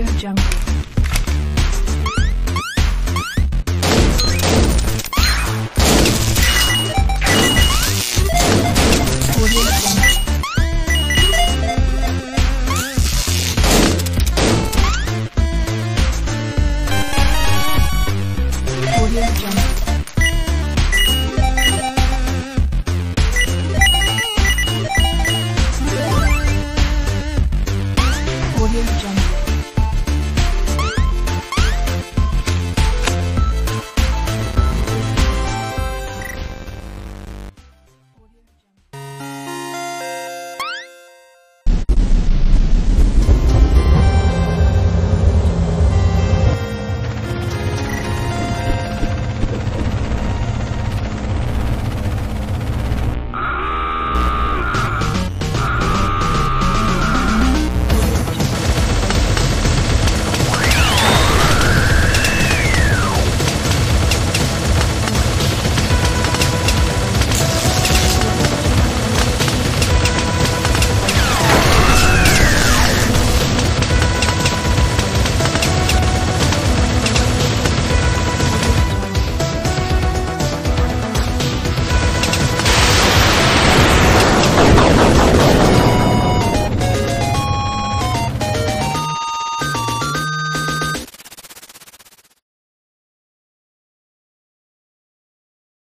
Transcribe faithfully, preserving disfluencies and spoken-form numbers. AudioJungle.